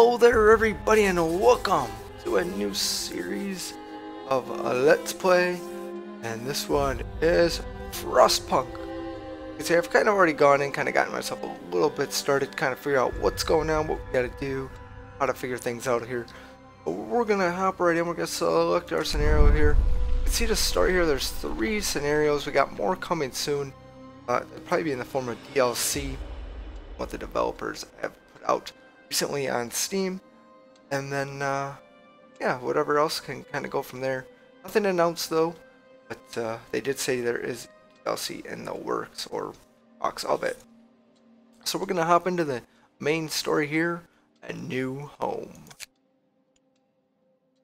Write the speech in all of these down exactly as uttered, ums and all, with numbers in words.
Hello there everybody, and welcome to a new series of a Let's Play, and this one is Frostpunk. You can see I've kind of already gone in, kind of gotten myself a little bit started, kind of figure out what's going on, what we gotta do, how to figure things out here. But we're gonna hop right in, we're gonna select our scenario here. You can see to start here, there's three scenarios, we got more coming soon. Uh, it'll probably be in the form of D L C, what the developers have put out recently on Steam, and then uh, yeah, whatever else can kind of go from there. Nothing announced though, but uh, they did say there is D L C in the works or box of it. So we're gonna hop into the main story here, A New Home.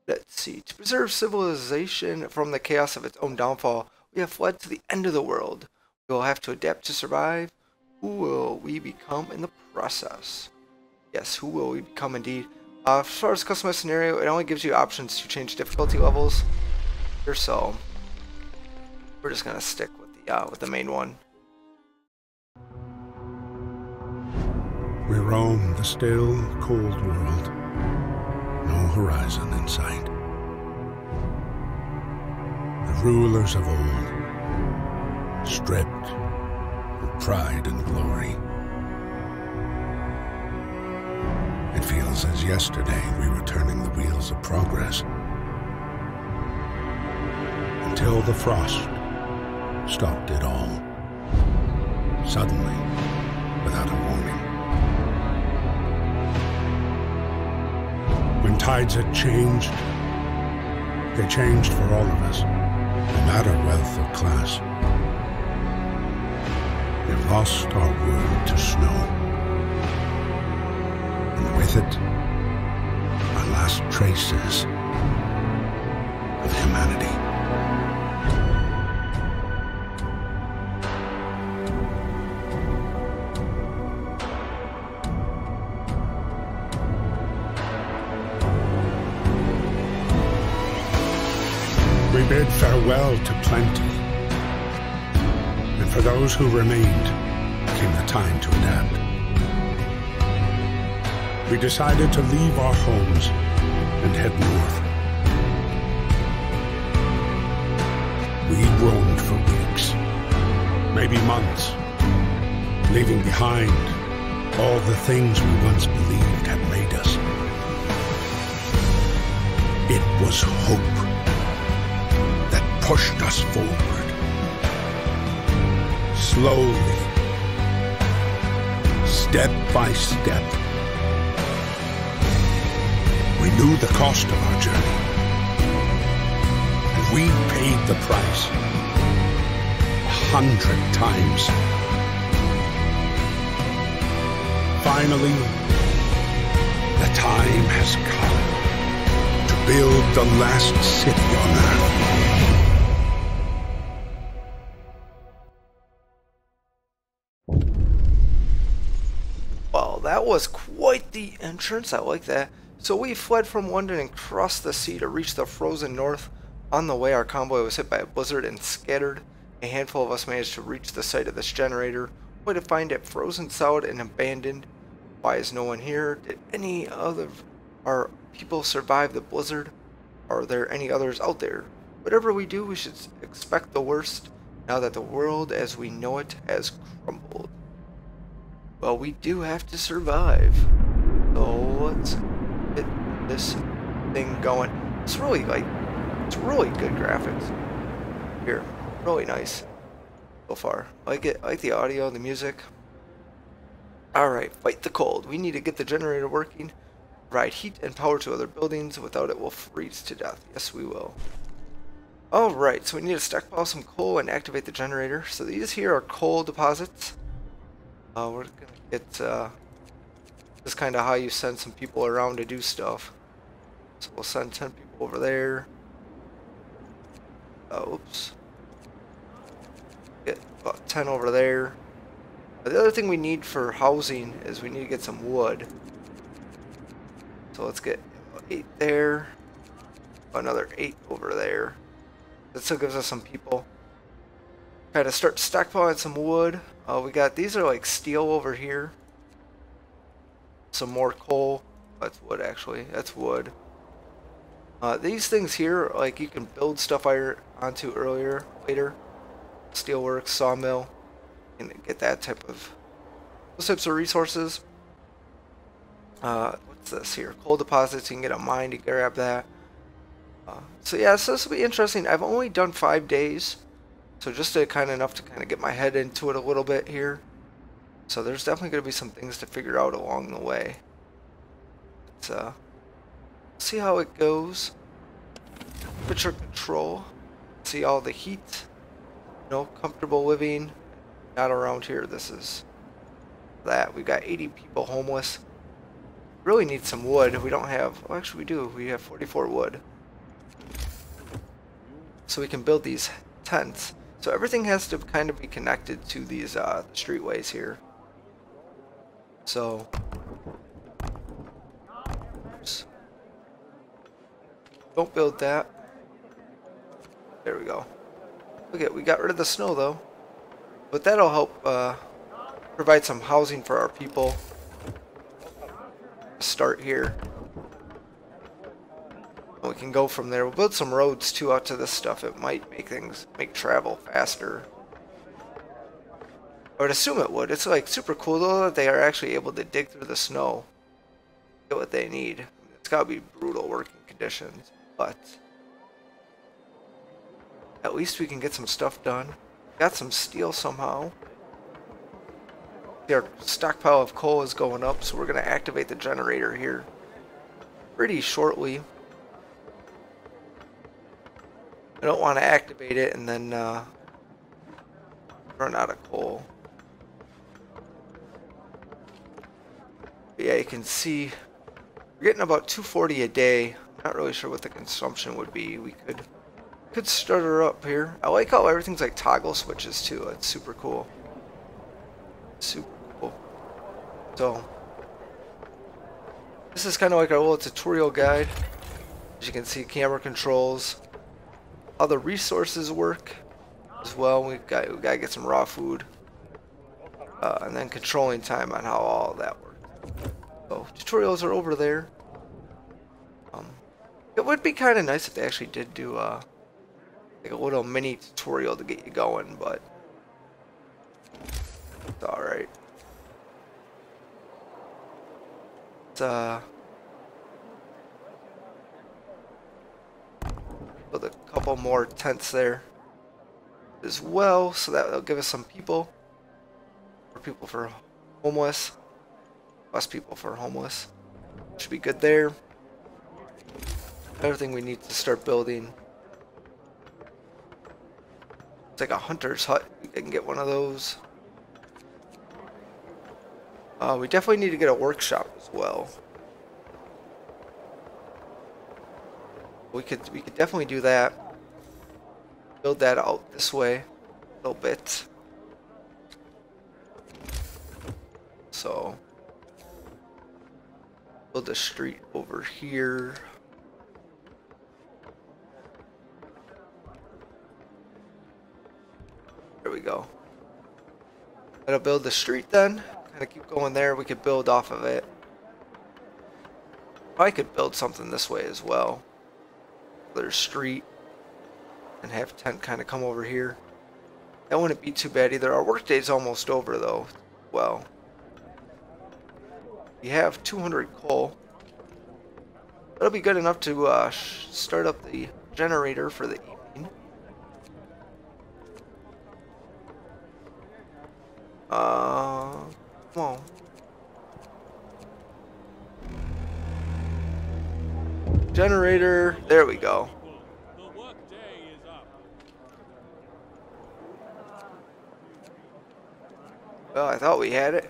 Let's see, to preserve civilization from the chaos of its own downfall, we have fled to the end of the world. We will have to adapt to survive. Who will we become in the process? Yes, who will we become indeed? Uh, as far as customized scenario, it only gives you options to change difficulty levels here, so we're just gonna stick with the uh, with the main one. We roam the still, cold world. No horizon in sight. The rulers of old, stripped of pride and glory. It feels as yesterday we were turning the wheels of progress, until the frost stopped it all, suddenly, without a warning. When tides had changed, they changed for all of us, no matter wealth or class. We've lost our world to snow. And with it, our last traces of humanity. We bid farewell to plenty, and for those who remained, came the time to adapt. We decided to leave our homes and head north. We roamed for weeks, maybe months, leaving behind all the things we once believed had made us. It was hope that pushed us forward. Slowly, step by step, we knew the cost of our journey, and we paid the price a hundred times. Finally, the time has come to build the last city on Earth. Well, that was quite the entrance. I like that. So we fled from London and crossed the sea to reach the frozen north. On the way, our convoy was hit by a blizzard and scattered. A handful of us managed to reach the site of this generator, only to find it frozen solid and abandoned. Why is no one here? Did any of our people survive the blizzard? Are there any others out there? Whatever we do, we should expect the worst, now that the world as we know it has crumbled. Well, we do have to survive. So let's this thing going. It's really like it's really good graphics here, really nice so far. Like it, like the audio, the music. All right, fight the cold. We need to get the generator working, provide heat and power to other buildings. Without it, we'll freeze to death. Yes, we will. All right, so we need to stockpile some coal and activate the generator. So these here are coal deposits. Uh, we're gonna get. Uh, This is kind of how you send some people around to do stuff. So we'll send ten people over there. Oh, oops. Get about ten over there. The other thing we need for housing is we need to get some wood. So let's get eight there. Another eight over there. That still gives us some people. Kind of start stockpiling some wood. Uh, we got these are like steel over here. Some more coal, That's wood, actually. That's wood. Uh, these things here, like, you can build stuff I onto earlier, later. Steelworks, sawmill, and get that type of those types of resources. Uh, what's this here? Coal deposits. You can get a mine to grab that. Uh, so yeah, so this will be interesting. I've only done five days, so just to kind of enough to kind of get my head into it a little bit here. So there's definitely going to be some things to figure out along the way. Let's uh, see how it goes. Temperature control. See all the heat. No comfortable living. Not around here. This is that. We've got eighty people homeless. Really need some wood. We don't have. Well, actually, we do. We have forty-four wood. So we can build these tents. So everything has to kind of be connected to these uh, streetways here. So. Oops. Don't build that. There we go. Look at, we got rid of the snow though. But that'll help uh, provide some housing for our people. Start here. We can go from there. We'll build some roads too out to this stuff. It might make things, make travel faster. I would assume it would. It's like super cool though that they are actually able to dig through the snow. Get what they need. It's gotta be brutal working conditions, but at least we can get some stuff done. Got some steel somehow. Our stockpile of coal is going up, so we're going to activate the generator here pretty shortly. I don't want to activate it and then uh, run out of coal. But yeah, you can see we're getting about two forty a day. I'm not really sure what the consumption would be. We could could start her up here. I like how everything's like toggle switches too. It's super cool. Super cool. So this is kind of like our little tutorial guide. As you can see, camera controls, how the resources work as well. We've got we gotta get some raw food, uh, and then controlling time on how all that works. So tutorials are over there. Um, it would be kind of nice if they actually did do uh, like a little mini tutorial to get you going, but. Alright. Uh, put a couple more tents there as well, so that'll give us some people. More people for homeless. Less people for homeless. Should be good there. Everything we need to start building. It's like a hunter's hut. I can get one of those. Uh, we definitely need to get a workshop as well. We could we could definitely do that. Build that out this way a little bit. So build a street over here. There we go. That'll build the street then. Kind of keep going there. We could build off of it. I could build something this way as well. There's street and have tent kind of come over here. That wouldn't be too bad either. Our workday's almost over though. Well, we have two hundred coal. That'll be good enough to uh, start up the generator for the evening. Uh. Come on. Generator. There we go. The work day is up. Well, I thought we had it.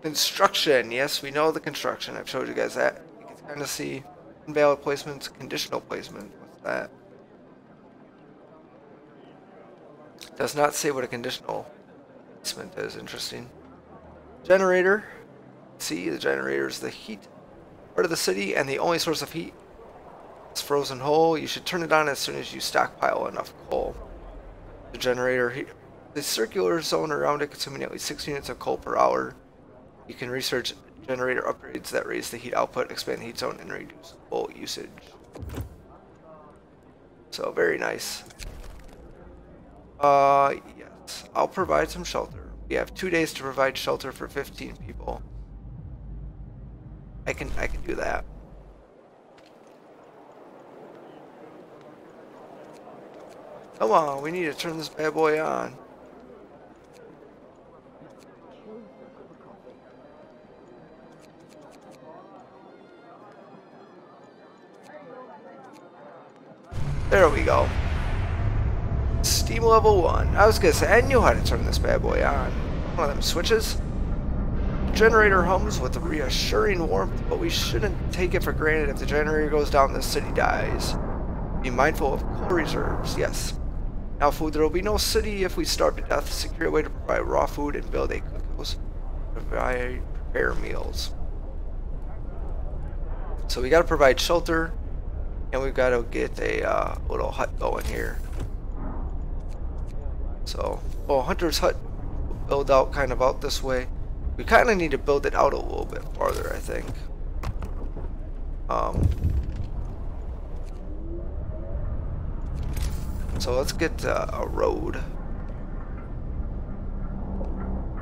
Construction. Yes, we know the construction. I've showed you guys that. You can kind of see invalid placements, conditional placement. What's that? Does not say what a conditional placement is. Interesting. Generator. See, the generator is the heat part of the city and the only source of heat. It's frozen whole. You should turn it on as soon as you stockpile enough coal. The generator here. The circular zone around it consuming at least six units of coal per hour. You can research generator upgrades that raise the heat output, expand the heat zone, and reduce bolt usage. So very nice. Uh, yes, I'll provide some shelter. We have two days to provide shelter for fifteen people. I can I can do that. Come on, we need to turn this bad boy on. There we go. Steam level one. I was gonna say, I knew how to turn this bad boy on. One of them switches. Generator hums with a reassuring warmth, but we shouldn't take it for granted. If the generator goes down, the city dies. Be mindful of coal reserves, yes. Now food, there will be no city if we starve to death. Secure a way to provide raw food and build a cookhouse. Provide, prepare meals. So we gotta provide shelter. And we've got to get a uh, little hut going here. So, well, Hunter's Hut will build out kind of out this way. We kind of need to build it out a little bit farther, I think. Um, so let's get uh, a road.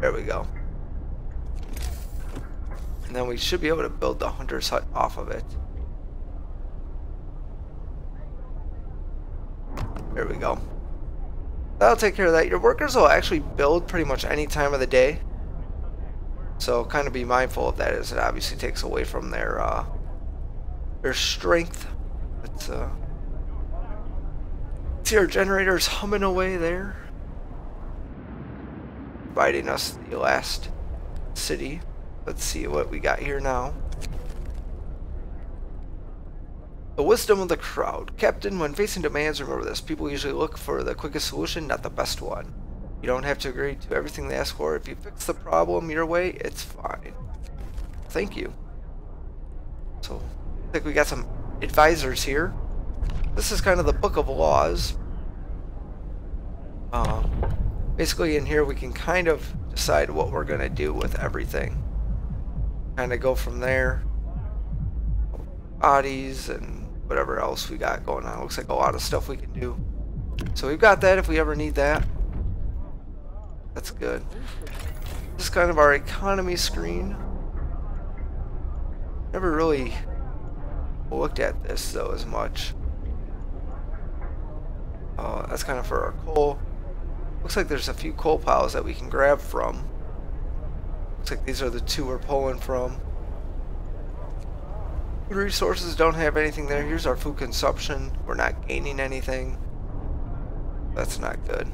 There we go. And then we should be able to build the Hunter's Hut off of it. There we go. That'll take care of that. Your workers will actually build pretty much any time of the day. So kind of be mindful of that, as it obviously takes away from their uh, their strength. But, uh, see our generators humming away there. Providing us the last city. Let's see what we got here now. The wisdom of the crowd. Captain, when facing demands, remember this. People usually look for the quickest solution, not the best one. You don't have to agree to everything they ask for. If you fix the problem your way, it's fine. Thank you. So, I think we got some advisors here. This is kind of the book of laws. Uh, basically, in here, we can kind of decide what we're going to do with everything. Kind of go from there. Bodies and whatever else we got going on. Looks like a lot of stuff we can do. So we've got that if we ever need that. That's good. This is kind of our economy screen. Never really looked at this though as much. Uh, that's kind of for our coal. Looks like there's a few coal piles that we can grab from. Looks like these are the two we're pulling from. Food resources don't have anything there. Here's our food consumption. We're not gaining anything. That's not good.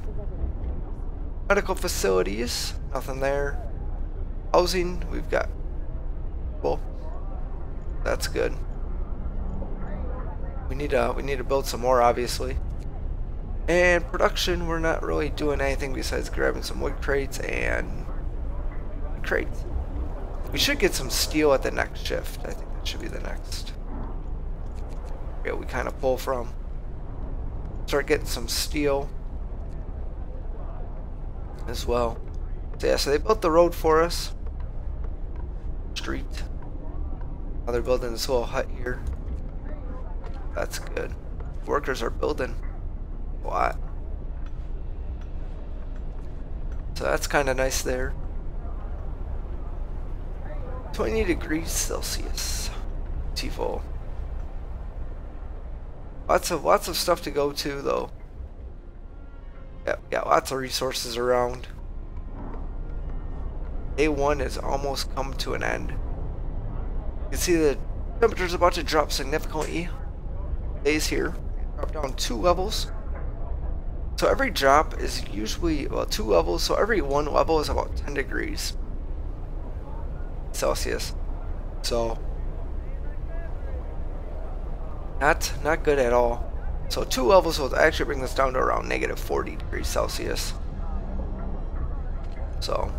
Medical facilities, nothing there. Housing, we've got. Well, that's good. We need to we need to build some more, obviously. And production, we're not really doing anything besides grabbing some wood crates and crates. We should get some steel at the next shift, I think. Should be the next. Yeah, we kind of pull from. Start getting some steel as well. So yeah, so they built the road for us. Street. Now they're building this little hut here. That's good. Workers are building a lot. So that's kind of nice there. twenty degrees Celsius. Beautiful. Lots of lots of stuff to go to though. Yeah, we got lots of resources around. Day one has almost come to an end. You can see the temperature's about to drop significantly. Days here. Drop down two levels. So every drop is usually well two levels, so every one level is about ten degrees Celsius. So not not good at all. So two levels will actually bring this down to around negative forty degrees Celsius. So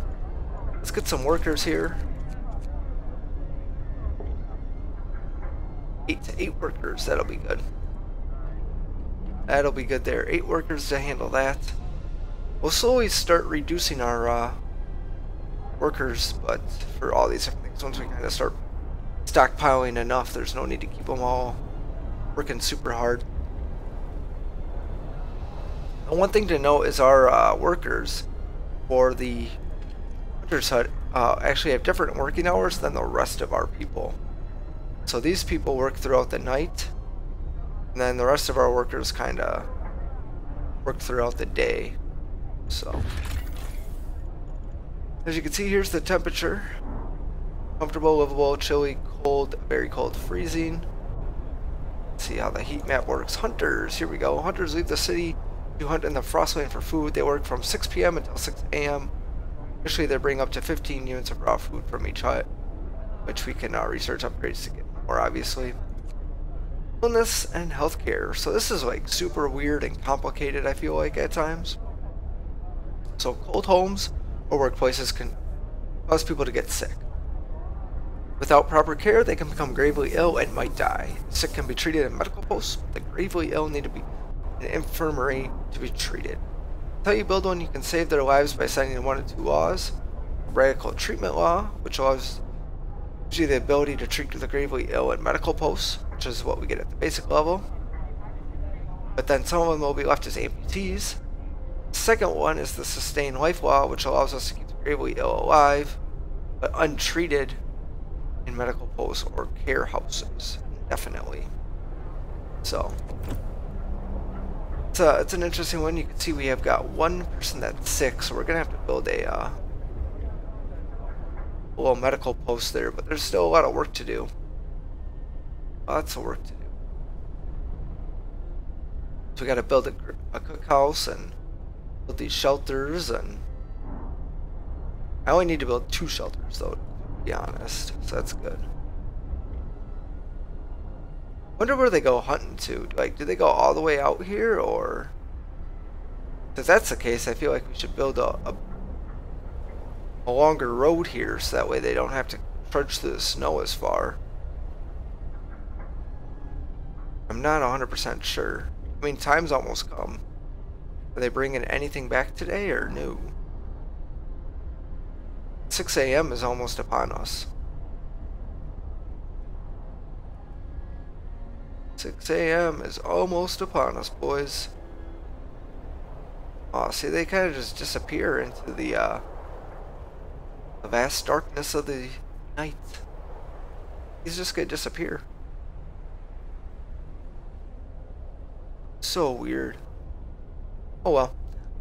let's get some workers here. Eight to eight workers, that'll be good. That'll be good there. Eight workers to handle that. We'll slowly start reducing our uh workers, but for all these different things. Because once we kind of start stockpiling enough, there's no need to keep them all working super hard. And one thing to note is our uh, workers for the hunter's hut uh, actually have different working hours than the rest of our people. So these people work throughout the night, and then the rest of our workers kind of work throughout the day. So as you can see, here's the temperature. Comfortable, livable, chilly, cold, very cold, freezing. Let's see how the heat map works. Hunters, here we go. Hunters leave the city to hunt in the Frostland for food. They work from six P M until six A M Usually they bring up to fifteen units of raw food from each hut, which we can uh, research upgrades to get more, obviously. Illness and healthcare. So this is like super weird and complicated, I feel like, at times. So cold homes or workplaces can cause people to get sick. Without proper care, they can become gravely ill and might die. The sick can be treated in medical posts, but the gravely ill need to be in an infirmary to be treated. Until you build one, you can save their lives by signing one of two laws. A radical treatment law, which allows you the ability to treat the gravely ill at medical posts, which is what we get at the basic level. But then some of them will be left as amputees. The second one is the sustained life law, which allows us to keep the gravely ill alive, but untreated in medical posts or care houses indefinitely. So it's, a, it's an interesting one. You can see we have got one person that's sick, so we're gonna have to build a uh, little medical post there, but there's still a lot of work to do. Lots of work to do. So we gotta build a, a cookhouse and build these shelters, and I only need to build two shelters though, be honest, so that's good. Wonder where they go hunting to. Like, do they go all the way out here, or if that's the case, I feel like we should build a, a, a longer road here, so that way they don't have to trudge through the snow as far. I'm not one hundred percent sure. I mean, time's almost come. Are they bringing anything back today or no? six A M is almost upon us. six A M is almost upon us, boys. Oh, see, they kind of just disappear into the, uh, the vast darkness of the night. He's just gonna disappear. So weird. Oh well.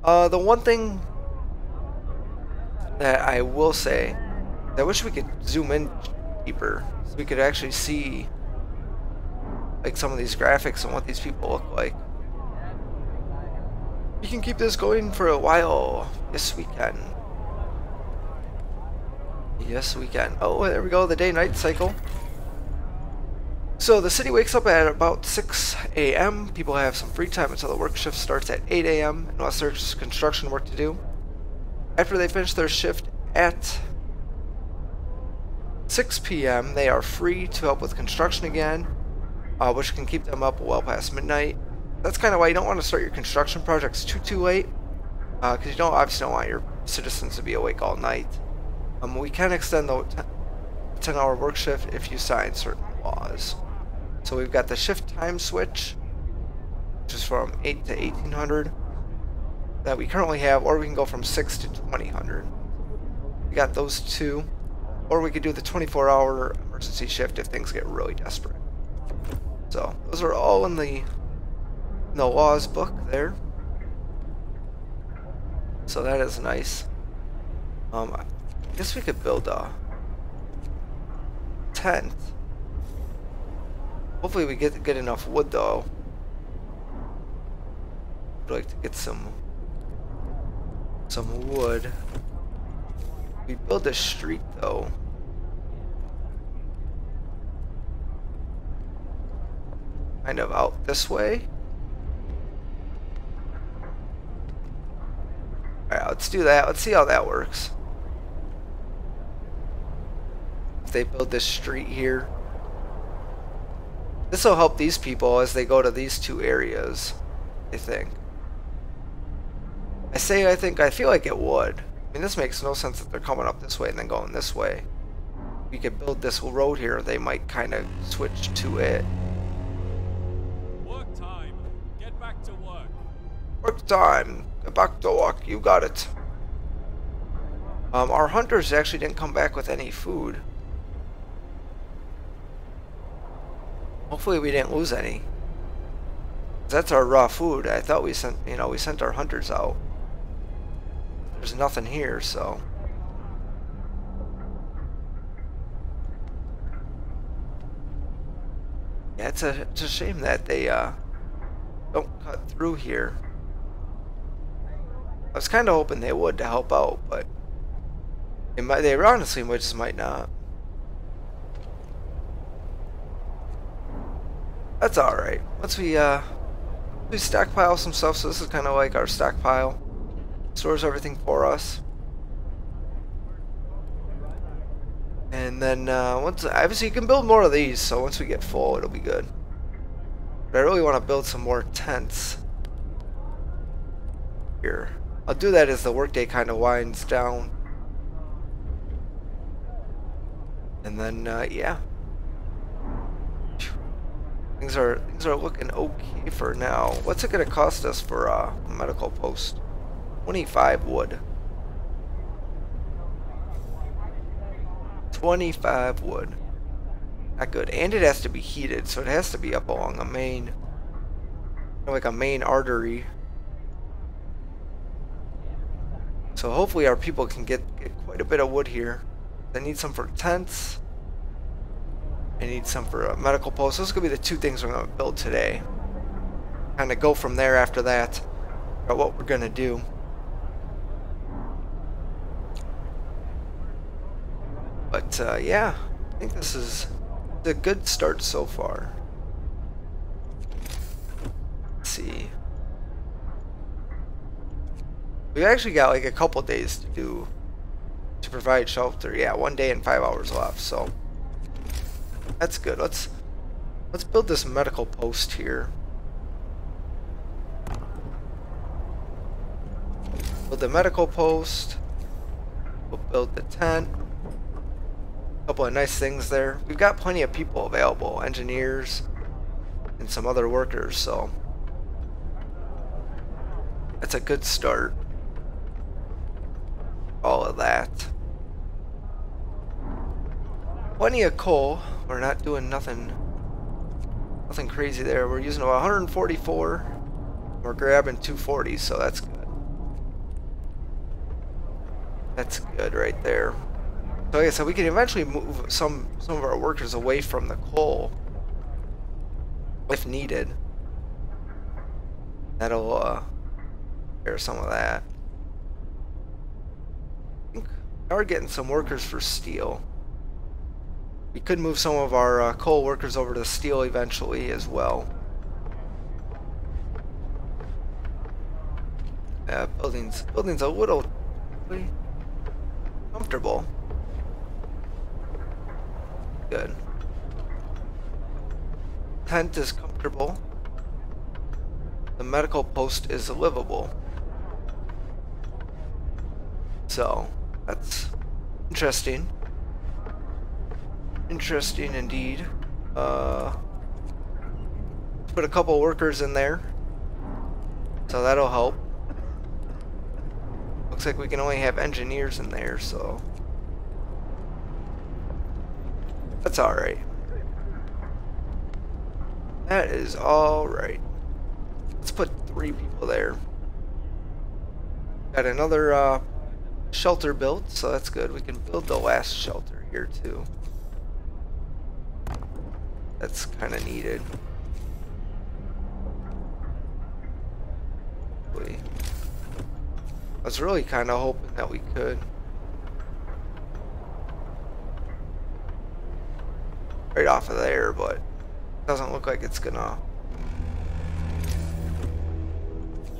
Uh, the one thing that I will say, I wish we could zoom in deeper so we could actually see like some of these graphics and what these people look like. We can keep this going for a while. Yes we can. Yes we can. Oh, there we go, the day-night cycle. So the city wakes up at about six A M People have some free time until the work shift starts at eight A M unless there's construction work to do. After they finish their shift at six P M, they are free to help with construction again, uh, which can keep them up well past midnight. That's kind of why you don't want to start your construction projects too too late, because uh, you don't obviously don't want your citizens to be awake all night. Um, we can extend the ten hour work shift if you sign certain laws. So we've got the shift time switch, which is from eight to eighteen hundred. That we currently have, or we can go from six to twenty hundred. We got those two, or we could do the twenty-four hour emergency shift if things get really desperate. So those are all in the in the laws book there, so that is nice. um I guess we could build a tent. Hopefully we get get enough wood though. I'd like to get some some wood. We build a street though. Kind of out this way. Alright, let's do that. Let's see how that works. If they build this street here, this will help these people as they go to these two areas, I think. I say I think, I feel like it would. I mean, this makes no sense that they're coming up this way and then going this way. we could build this whole road here, they might kind of switch to it. Work time. Get back to work. Work time. Get back to work. You got it. Um, our hunters actually didn't come back with any food. Hopefully we didn't lose any. That's our raw food. I thought we sent, you know, we sent our hunters out. There's nothing here, so. Yeah, it's a, it's a shame that they uh, don't cut through here. I was kind of hoping they would to help out, but they might, they honestly might just might not. That's all right. Once we uh, we stockpile some stuff, so this is kind of like our stockpile. Stores everything for us. And then uh, once, obviously you can build more of these, so once we get full it'll be good. But I really want to build some more tents here. I'll do that as the workday kind of winds down. And then uh, yeah, things are things are looking okay for now. What's it gonna cost us for a uh, medical post? Twenty-five wood. Twenty-five wood. Not good. And it has to be heated, so it has to be up along a main, like a main artery. So hopefully our people can get, get quite a bit of wood here. I need some for tents. I need some for a medical post. Those could be the two things we're going to build today. Kind of go from there after that. About what we're going to do. But uh, yeah, I think this is a good start so far. Let's see. We've actually got like a couple days to do. To provide shelter, yeah, one day and five hours left, so that's good. Let's let's build this medical post here. Build the medical post. We'll build the tent. A couple of nice things there. We've got plenty of people available, engineers and some other workers, so that's a good start. All of that. Plenty of coal. We're not doing nothing nothing crazy there. We're using about one hundred forty-four. We're grabbing two forty, so that's good. That's good right there. So yeah, so we can eventually move some some of our workers away from the coal if needed. That'll uh clear some of that. Now we're getting some workers for steel. We could move some of our uh, coal workers over to steel eventually as well. Uh, buildings, buildings a little comfortable. Good. Tent is comfortable. The medical post is livable. So that's interesting. Interesting indeed. Uh, put a couple workers in there, so that'll help. Looks like we can only have engineers in there, so that's all right. That is all right. Let's put three people there. Got another uh, shelter built, so that's good. We can build the last shelter here too. That's kind of needed. I was really kind of hoping that we could. Right off of there, but it doesn't look like it's gonna.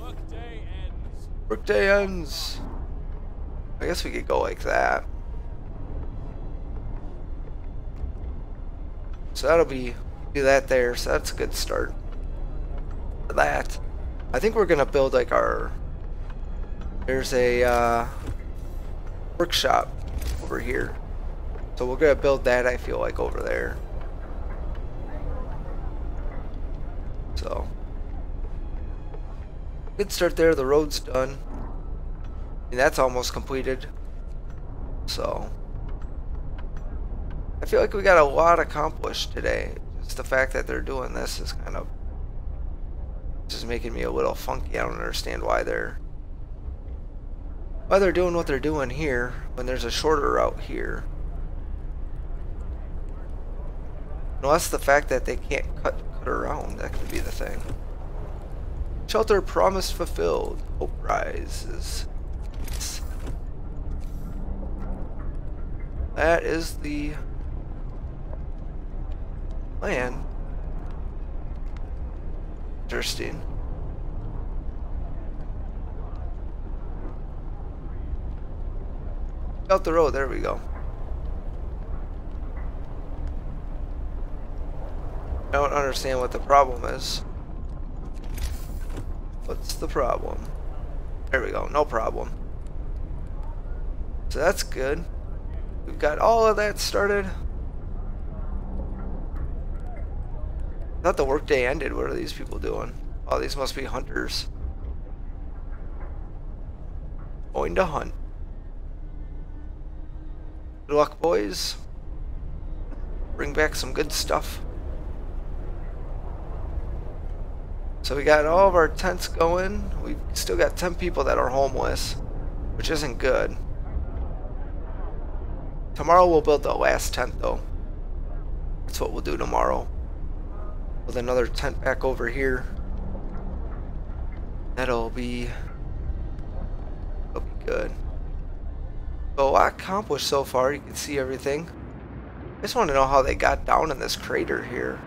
Work day ends. Work day ends. I guess we could go like that. So that'll be, do that there, so that's a good start. For that. I think we're gonna build like our, there's a uh, workshop over here. So we're gonna build that, I feel like, over there. So we can start there. The road's done, and that's almost completed. So I feel like we got a lot accomplished today. Just the fact that they're doing this is kind of just making me a little funky. I don't understand why they're why they're doing what they're doing here when there's a shorter route here. Unless the fact that they can't cut cut around, that could be the thing. Shelter promise fulfilled. Hope rises. That is the plan. Interesting. Out the road, there we go. I don't understand what the problem is. What's the problem? There we go, no problem. So that's good. We've got all of that started. I thought the workday ended. What are these people doing? Oh, these must be hunters. Going to hunt. Good luck, boys. Bring back some good stuff. So we got all of our tents going. We've still got ten people that are homeless, which isn't good. Tomorrow we'll build the last tent, though. That's what we'll do tomorrow. With another tent back over here. That'll be, that'll be good. So a lot accomplished so far. You can see everything. I just want to know how they got down in this crater here.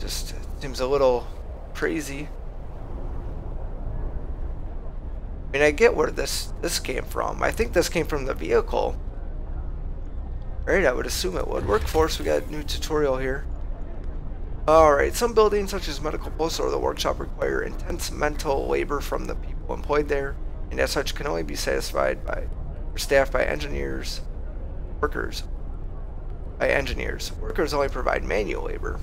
Just seems a little crazy. I mean, I get where this this came from. I think this came from the vehicle. Right, I would assume it would. Workforce, we got a new tutorial here. Alright, some buildings such as medical posts or the workshop require intense mental labor from the people employed there, and as such can only be satisfied by or staffed by engineers, workers. By engineers. Workers only provide manual labor.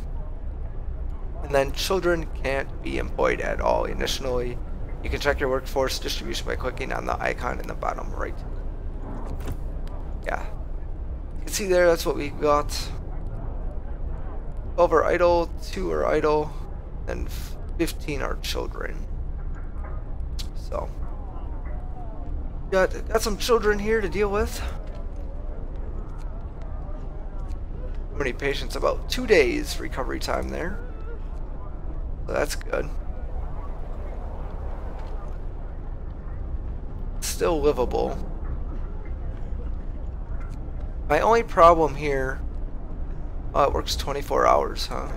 And then children can't be employed at all. Initially, you can check your workforce distribution by clicking on the icon in the bottom right. Yeah. You can see there, that's what we got. twelve are idle, two are idle, and fifteen are children. So, got, got some children here to deal with. How many patients? About two days recovery time there. So that's good. Still livable. My only problem here, oh, it works twenty-four hours, huh?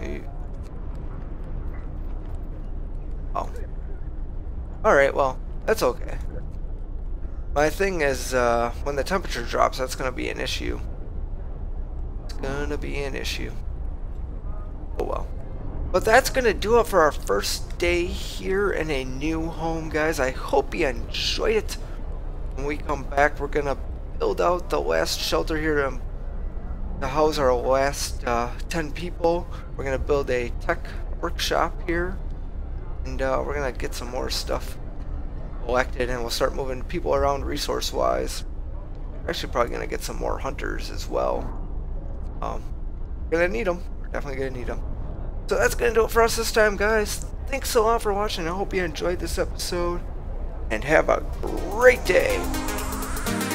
Oh. Alright, well, that's okay. My thing is, uh, when the temperature drops, that's gonna be an issue. It's gonna be an issue. Oh well. But that's gonna do it for our first day here in a new home, guys. I hope you enjoyed it. When we come back, we're gonna build out the last shelter here to, to house our last uh, ten people. We're gonna build a tech workshop here, and uh, we're gonna get some more stuff collected, and we'll start moving people around resource wise. We're actually probably gonna get some more hunters as well. Um, we're gonna need them. We're definitely gonna need them. So that's gonna do it for us this time, guys. Thanks a lot for watching. I hope you enjoyed this episode, and have a great day.